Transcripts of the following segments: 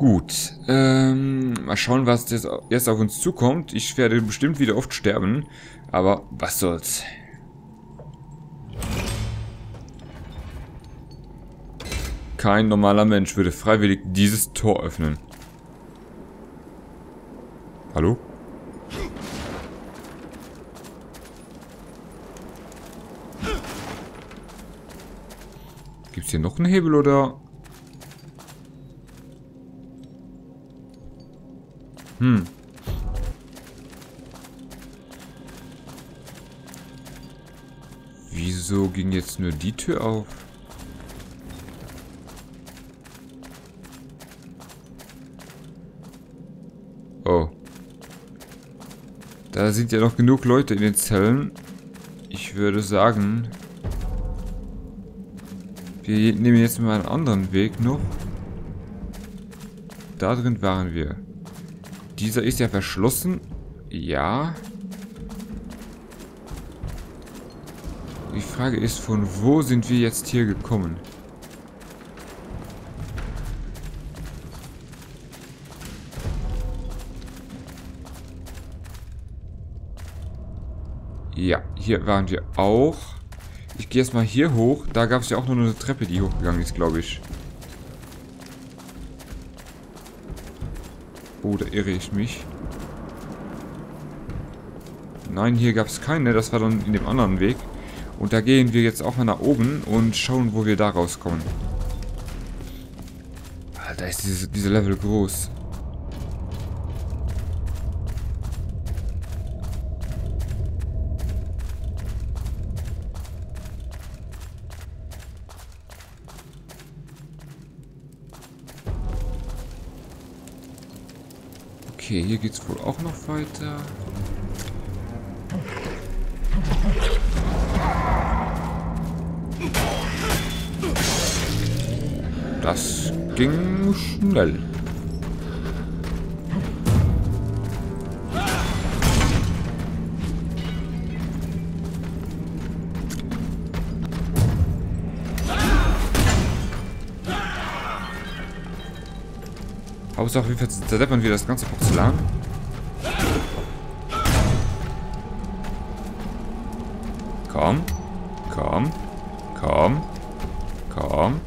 Gut, mal schauen, was jetzt auf uns zukommt. Ich werde bestimmt wieder oft sterben, aber was soll's. Kein normaler Mensch würde freiwillig dieses Tor öffnen. Hallo? Gibt's hier noch einen Hebel oder... Hm. Wieso ging jetzt nur die Tür auf? Oh. Da sind ja noch genug Leute in den Zellen. Ich würde sagen, wir nehmen jetzt mal einen anderen Weg noch. Da drin waren wir. Dieser ist ja verschlossen. Ja. Die Frage ist, von wo sind wir jetzt hier gekommen? Ja, hier waren wir auch. Ich gehe jetzt mal hier hoch. Da gab es ja auch nur eine Treppe, die hochgegangen ist, glaube ich. Oder irre ich mich? Nein, hier gab es keine. Das war dann in dem anderen Weg. Und da gehen wir jetzt auch mal nach oben und schauen, wo wir da rauskommen. Alter, ist diese Level groß. Okay, hier geht's wohl auch noch weiter. Das ging schnell. Hauptsache, wir zerdeppern wieder das ganze Porzellan. Komm. Komm. Komm. Komm.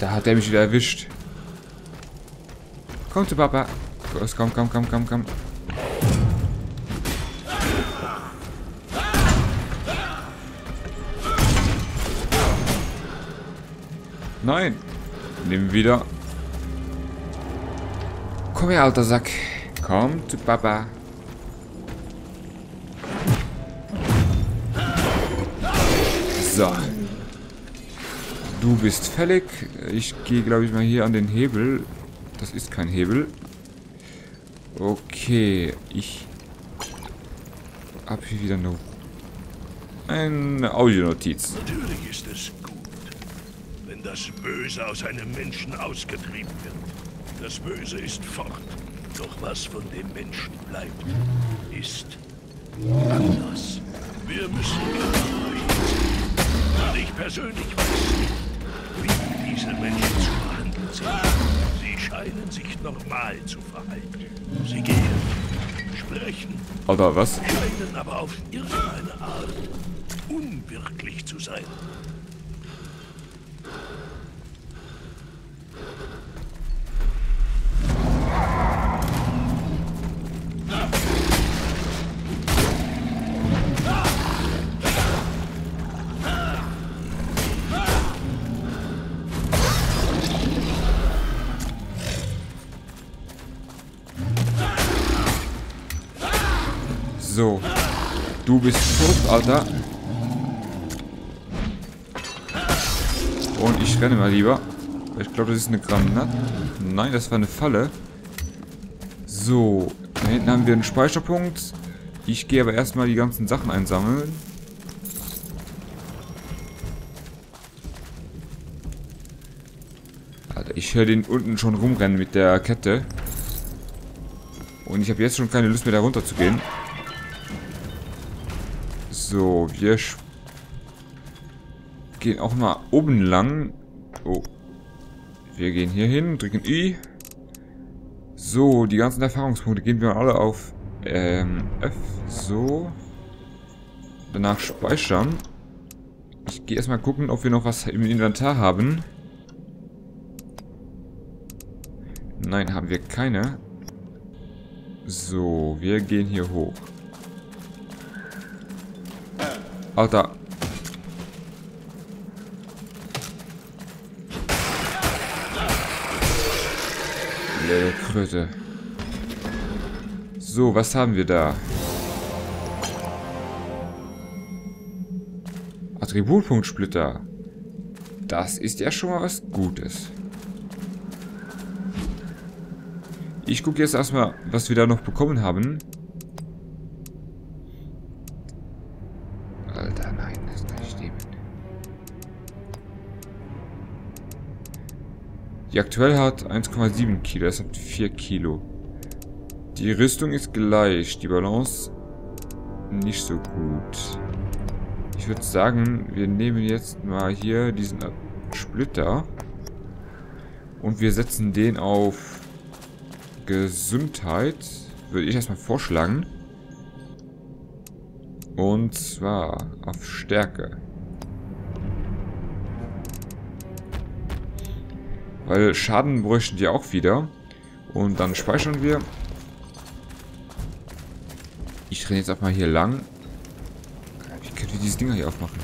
Da hat er mich wieder erwischt. Komm zu Papa. Komm, komm, komm, komm, komm. Nein. Nimm wieder. Komm her, alter Sack. Komm zu Papa. So. Du bist fällig. Ich gehe, glaube ich, mal hier an den Hebel. Das ist kein Hebel. Okay, ich habe hier wieder noch eine Audionotiz. Natürlich ist es gut, wenn das Böse aus einem Menschen ausgetrieben wird. Das Böse ist fort. Doch was von dem Menschen bleibt, ist anders. Wir müssen genau. Ich persönlich weiß nicht, wie diese Menschen zu behandeln sind. Sie scheinen sich normal zu verhalten. Sie gehen, sprechen, oder was? Scheinen aber auf irgendeine Art unwirklich zu sein. So, du bist tot, Alter. Und ich renne mal lieber. Ich glaube, das ist eine Granate. Nein, das war eine Falle. So, da hinten haben wir einen Speicherpunkt. Ich gehe aber erstmal die ganzen Sachen einsammeln. Alter, ich höre den unten schon rumrennen mit der Kette. Und ich habe jetzt schon keine Lust mehr, da runter zu gehen. So, wir gehen auch mal oben lang. Oh. Wir gehen hier hin, drücken I. So, die ganzen Erfahrungspunkte geben wir alle auf F. So. Danach speichern. Ich gehe erstmal gucken, ob wir noch was im Inventar haben. Nein, haben wir keine. So, wir gehen hier hoch. Alter. Kröte. So, was haben wir da? Attributpunktsplitter. Das ist ja schon mal was Gutes. Ich gucke jetzt erstmal, was wir da noch bekommen haben. Alter, nein, das kann ich nehmen. Die aktuell hat 1,7 Kilo, das hat 4 Kilo. Die Rüstung ist gleich, die Balance nicht so gut. Ich würde sagen, wir nehmen jetzt mal hier diesen Splitter und wir setzen den auf Gesundheit, würde ich erstmal vorschlagen. Und zwar auf Stärke. Weil Schaden bräuchten die auch wieder. Und dann speichern wir. Ich renne jetzt auch mal hier lang. Wie können wir diese Dinger hier aufmachen?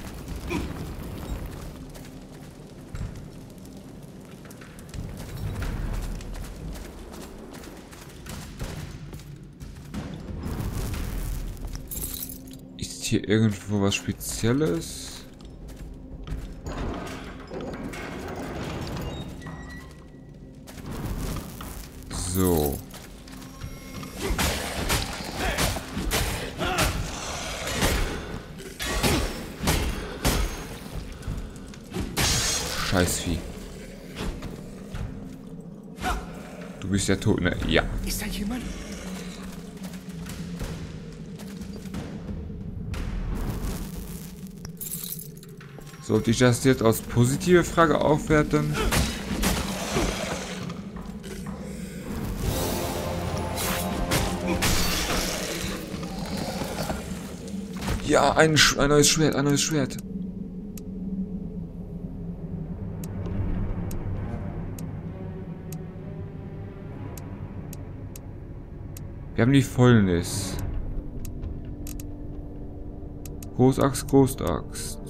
Hier irgendwo was Spezielles. So. Scheißvieh. Du bist ja tot, ne? Ja. Ist da jemand? Sollte ich das jetzt als positive Frage aufwerten? Ja, ein neues Schwert, ein neues Schwert. Wir haben die Fäulnis. Großaxt, Großaxt.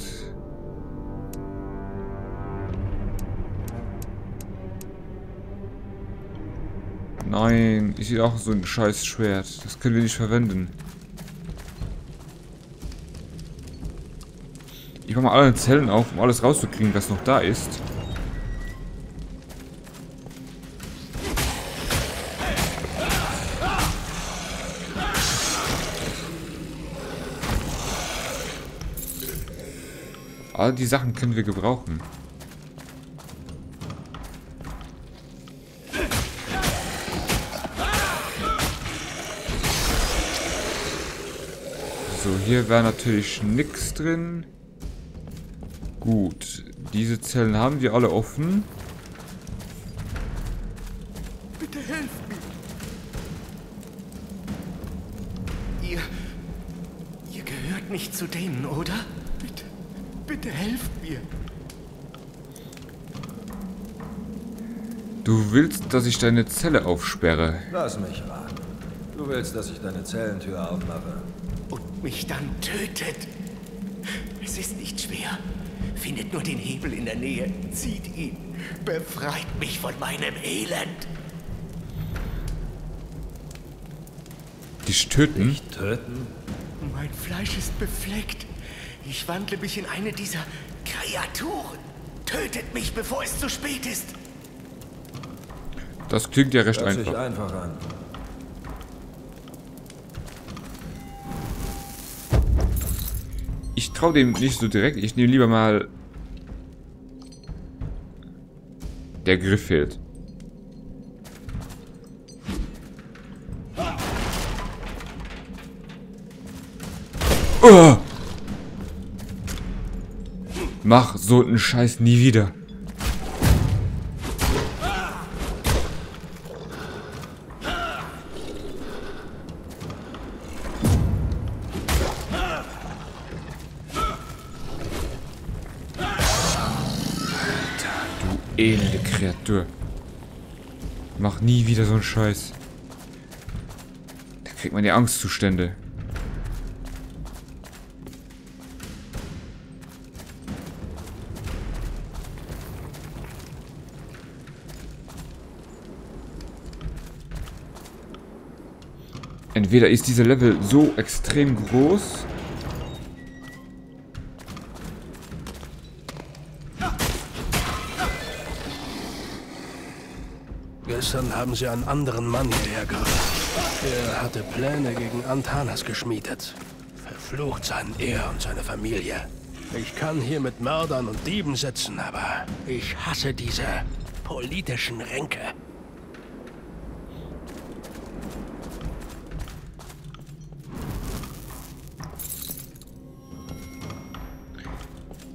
Nein, ich sehe auch so ein scheiß Schwert. Das können wir nicht verwenden. Ich mache mal alle Zellen auf, um alles rauszukriegen, was noch da ist. All die Sachen können wir gebrauchen. So, hier wäre natürlich nichts drin. Gut, diese Zellen haben wir alle offen. Bitte helft mir. Ihr gehört nicht zu denen, oder? Bitte helft mir. Du willst, dass ich deine Zelle aufsperre? Lass mich raten. Du willst, dass ich deine Zellentür aufmache. Mich dann tötet. Es ist nicht schwer. Findet nur den Hebel in der Nähe. Zieht ihn. Befreit mich von meinem Elend. Dich töten? Dich töten? Mein Fleisch ist befleckt. Ich wandle mich in eine dieser Kreaturen. Tötet mich, bevor es zu spät ist. Das klingt ja recht einfach. Hört sich einfach an. Ich traue dem nicht so direkt. Ich nehme lieber mal... Der Griff fehlt. Mach so einen Scheiß nie wieder. Elende Kreatur. Mach nie wieder so einen Scheiß. Da kriegt man ja Angstzustände. Entweder ist dieser Level so extrem groß... Gestern haben sie einen anderen Mann hierhergebracht. Er hatte Pläne gegen Antanas geschmiedet. Verflucht seien er und seine Familie. Ich kann hier mit Mördern und Dieben sitzen, aber ich hasse diese politischen Ränke.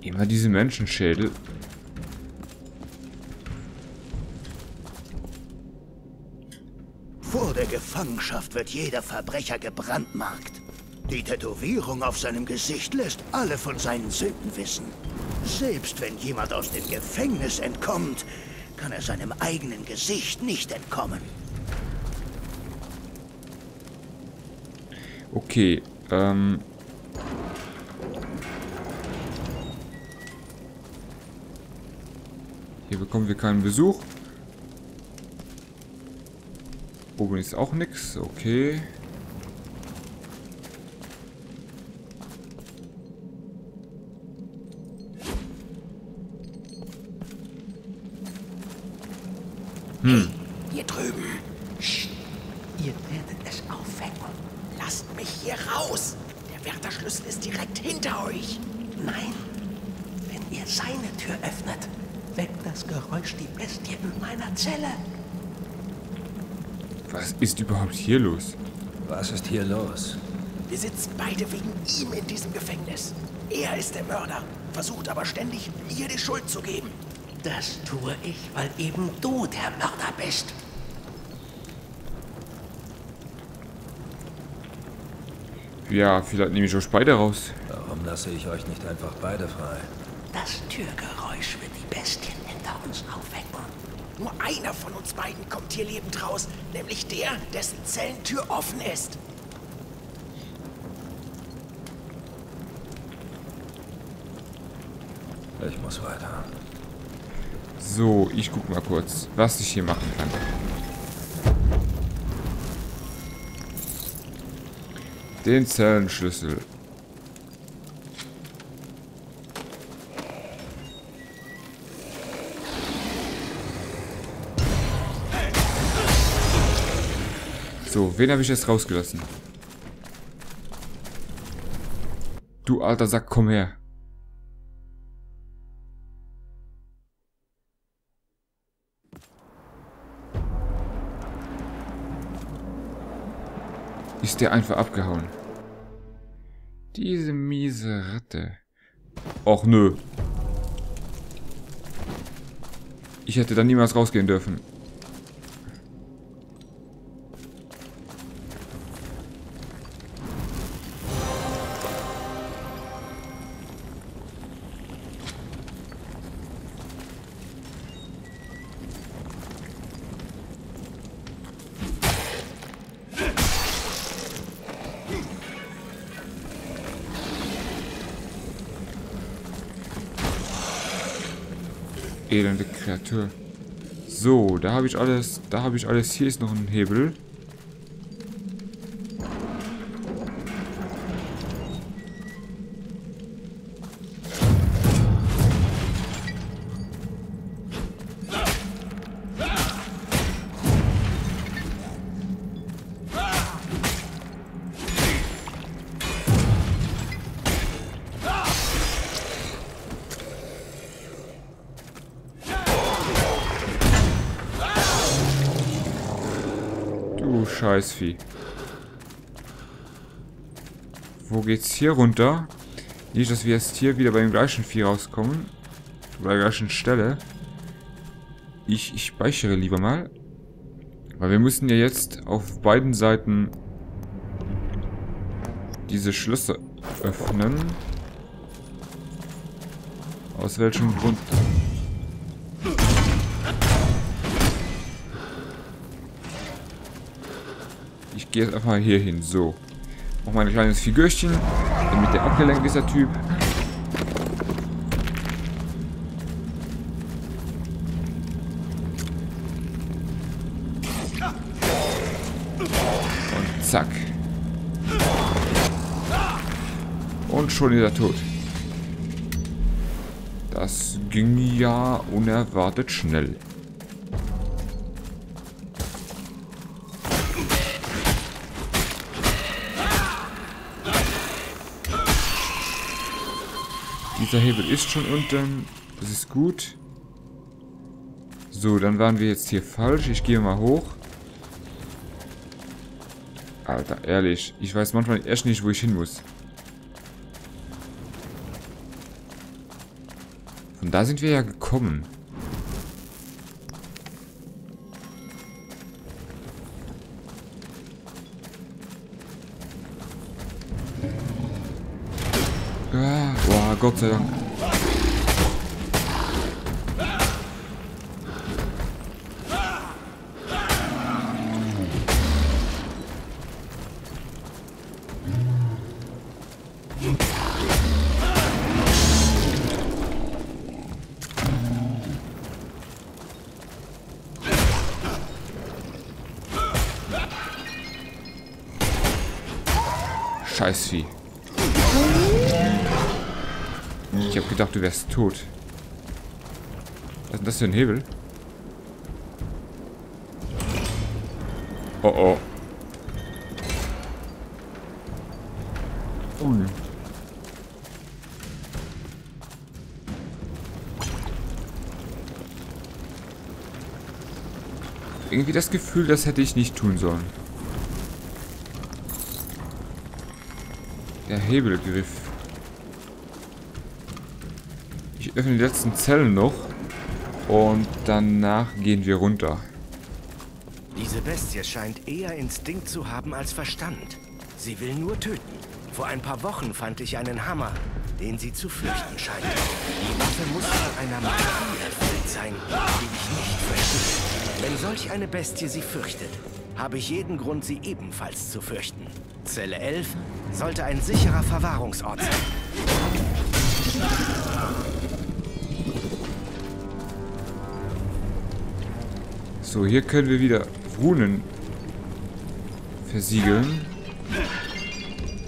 Immer diese Menschenschädel. Vor der Gefangenschaft wird jeder Verbrecher gebrandmarkt. Die Tätowierung auf seinem Gesicht lässt alle von seinen Sünden wissen. Selbst wenn jemand aus dem Gefängnis entkommt, kann er seinem eigenen Gesicht nicht entkommen. Okay, hier bekommen wir keinen Besuch. Oben ist auch nichts, okay. Hier drüben. Psst. Ihr werdet es aufwecken. Lasst mich hier raus. Der Wärterschlüssel ist direkt hinter euch. Nein. Wenn ihr seine Tür öffnet, weckt das Geräusch die Bestie in meiner Zelle. Was ist überhaupt hier los? Was ist hier los? Wir sitzen beide wegen ihm in diesem Gefängnis. Er ist der Mörder, versucht aber ständig, mir die Schuld zu geben. Das tue ich, weil eben du der Mörder bist. Ja, vielleicht nehme ich euch beide raus. Warum lasse ich euch nicht einfach beide frei? Das Türgeräusch wird die Bestien hinter uns aufwecken. Nur einer von uns beiden kommt hier lebend raus, nämlich der, dessen Zellentür offen ist. Ich muss weiter. So, ich guck mal kurz, was ich hier machen kann. Den Zellenschlüssel. So, wen habe ich jetzt rausgelassen? Du alter Sack, komm her. Ist der einfach abgehauen? Diese miese Ratte. Och nö. Ich hätte da niemals rausgehen dürfen. Elende Kreatur. So, da habe ich alles. Da habe ich alles. Hier ist noch ein Hebel. Du Scheißvieh. Wo geht's hier runter? Nicht, dass wir jetzt hier wieder bei dem gleichen Vieh rauskommen. Oder der gleichen Stelle. Ich speichere lieber mal. Weil wir müssen ja jetzt auf beiden Seiten diese Schlösser öffnen. Aus welchem Grund? Ich gehe jetzt einfach mal hier hin. So. Noch mein kleines Figürchen. Damit der abgelenkt ist, der Typ. Und zack. Und schon ist er tot. Das ging ja unerwartet schnell. Dieser Hebel ist schon unten. Das ist gut. So, dann waren wir jetzt hier falsch. Ich gehe mal hoch. Alter, ehrlich. Ich weiß manchmal echt nicht, wo ich hin muss. Von da sind wir ja gekommen. Boah, Gott sei Dank. Scheißvieh. Ich habe gedacht, du wärst tot. Was ist denn das für ein Hebel? Oh oh. Ui. Irgendwie das Gefühl, das hätte ich nicht tun sollen. Der Hebelgriff. Ich öffne die letzten Zellen noch und danach gehen wir runter. Diese Bestie scheint eher Instinkt zu haben als Verstand. Sie will nur töten. Vor ein paar Wochen fand ich einen Hammer, den sie zu fürchten scheint. Die Waffe muss von einer Magie erfüllt sein, die ich nicht verstehe. Wenn solch eine Bestie sie fürchtet, habe ich jeden Grund, sie ebenfalls zu fürchten. Zelle 11 sollte ein sicherer Verwahrungsort sein. So, hier können wir wieder Runen versiegeln.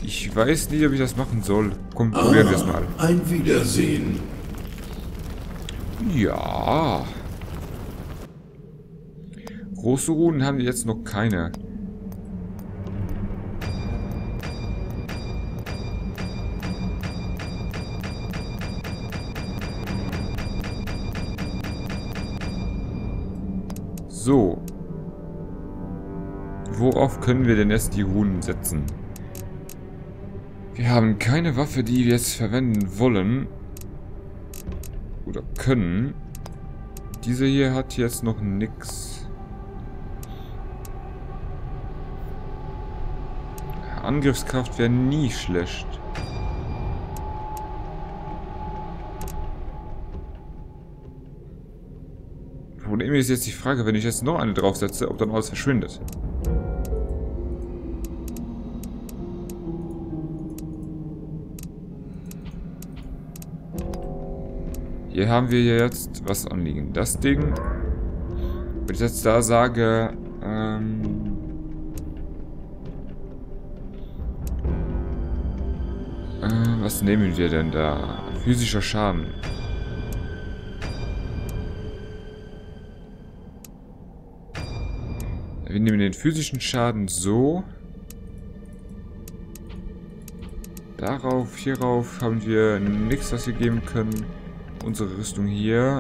Ich weiß nicht, ob ich das machen soll. Komm, probieren wir es mal. Ein Wiedersehen. Ja. Große Runen haben wir jetzt noch keine. So. Worauf können wir denn jetzt die Runen setzen? Wir haben keine Waffe, die wir jetzt verwenden wollen. Oder können. Diese hier hat jetzt noch nichts. Angriffskraft wäre nie schlecht. Problem ist jetzt die Frage, wenn ich jetzt noch eine draufsetze, ob dann alles verschwindet. Hier haben wir jetzt was anliegen. Das Ding. Wenn ich jetzt da sage, was nehmen wir denn da? Physischer Schaden. Wir nehmen den physischen Schaden so. Darauf, hierauf haben wir nichts, was wir geben können. Unsere Rüstung hier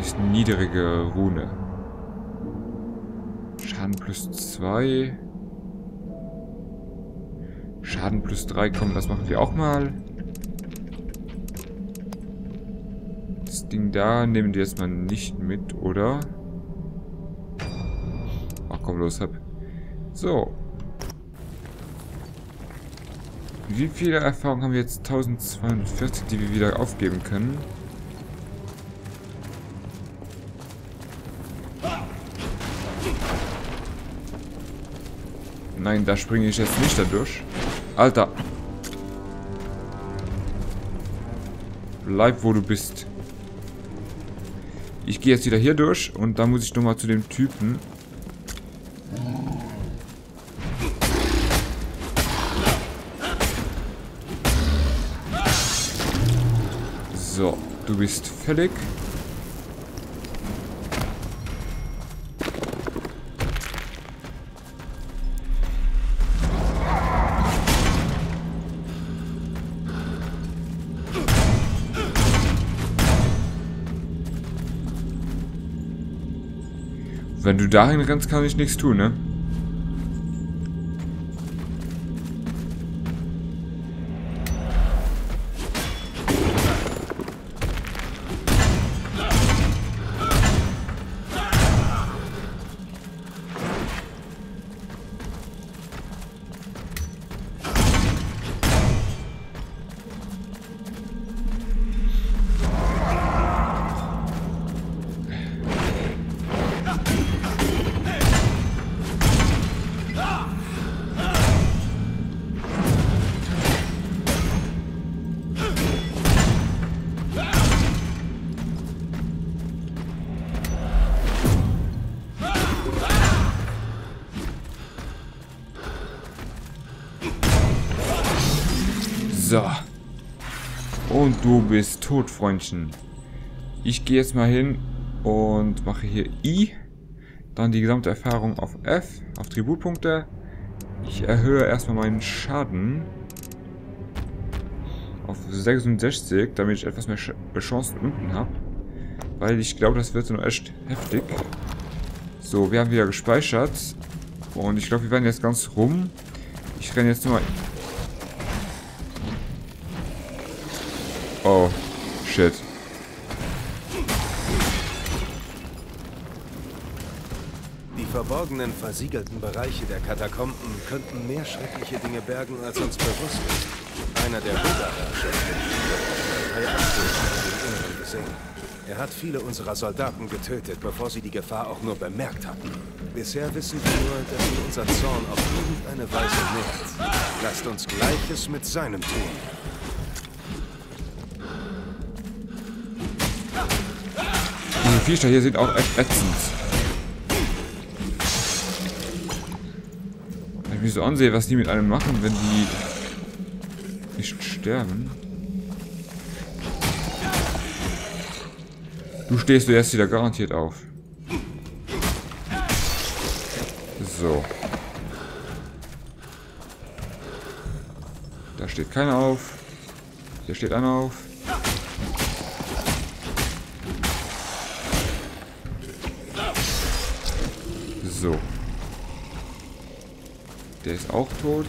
ist niedrige Rune. Schaden plus 2. Schaden plus 3, komm, das machen wir auch mal. Das Ding da nehmen wir jetzt mal nicht mit, oder? Ach komm, los, hab. So. Wie viele Erfahrungen haben wir jetzt? 1240, die wir wieder aufgeben können. Nein, da springe ich jetzt nicht dadurch. Alter. Bleib, wo du bist. Ich gehe jetzt wieder hier durch und dann muss ich nochmal zu dem Typen. So, du bist fertig. Wenn du dahin rennst, kann ich nichts tun, ne? So. Und du bist tot, Freundchen. Ich gehe jetzt mal hin und mache hier I. Dann die gesamte Erfahrung auf F, auf Tributpunkte. Ich erhöhe erstmal meinen Schaden auf 66, damit ich etwas mehr Chancen unten habe. Weil ich glaube, das wird so echt heftig. So, wir haben wieder gespeichert. Und ich glaube, wir werden jetzt ganz rum. Ich renne jetzt nochmal. Oh, shit. Die verborgenen, versiegelten Bereiche der Katakomben könnten mehr schreckliche Dinge bergen, als uns bewusst ist. Einer der Buddha-Herrscher gesehen. Er hat viele unserer Soldaten getötet, bevor sie die Gefahr auch nur bemerkt hatten. Bisher wissen wir nur, dass ihn unser Zorn auf irgendeine Weise nährt. Lasst uns Gleiches mit seinem tun. Die Viecher hier sind auch echt ätzend. Wenn ich mich so ansehe, was die mit einem machen, wenn die nicht sterben. Du stehst du erst wieder garantiert auf. So. Da steht keiner auf. Hier steht einer auf. So. Der ist auch tot.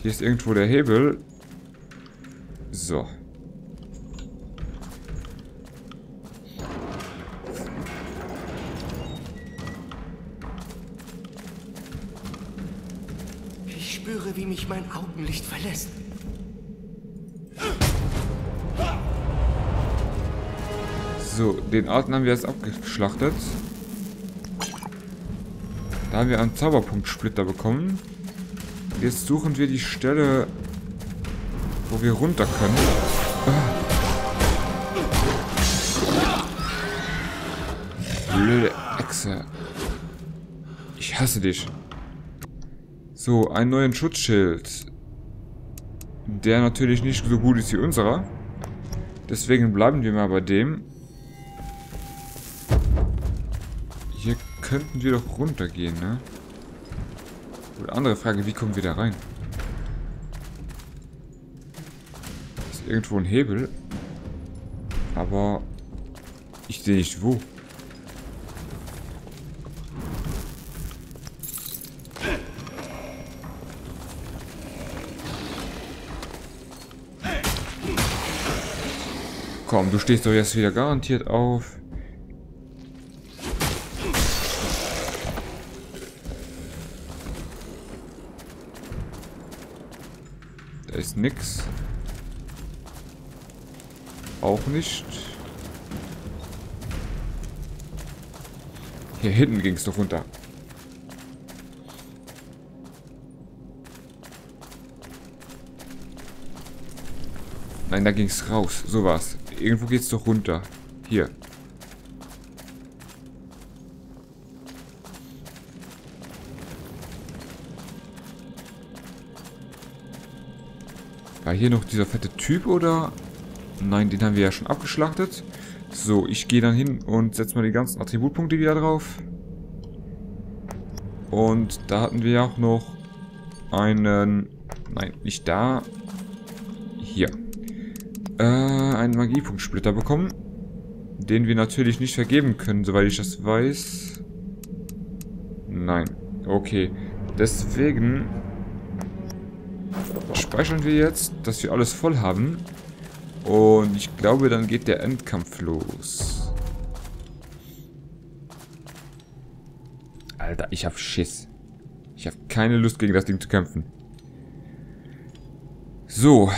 Hier ist irgendwo der Hebel. So. Ich spüre, wie mich mein Augenlicht verlässt. So, den Arten haben wir jetzt abgeschlachtet. Da haben wir einen Zauberpunktsplitter bekommen. Jetzt suchen wir die Stelle, wo wir runter können. Blöde Echse. Ich hasse dich. So, einen neuen Schutzschild. Der natürlich nicht so gut ist wie unserer. Deswegen bleiben wir mal bei dem. Hier könnten wir doch runtergehen, ne? Oder andere Frage, wie kommen wir da rein? Ist irgendwo ein Hebel. Aber ich sehe nicht wo. Komm, du stehst doch jetzt wieder garantiert auf. Da ist nix. Auch nicht. Hier hinten ging es doch runter. Nein, da ging es raus. So war's. Irgendwo geht's doch runter. Hier. War hier noch dieser fette Typ oder? Nein, den haben wir ja schon abgeschlachtet. So, ich gehe dann hin und setze mal die ganzen Attributpunkte wieder drauf. Und da hatten wir ja auch noch einen... Nein, nicht da. Hier. Einen Magiepunktsplitter bekommen. Den wir natürlich nicht vergeben können, soweit ich das weiß. Nein. Okay. Deswegen speichern wir jetzt, dass wir alles voll haben. Und ich glaube, dann geht der Endkampf los. Alter, ich hab Schiss. Ich hab keine Lust, gegen das Ding zu kämpfen. So.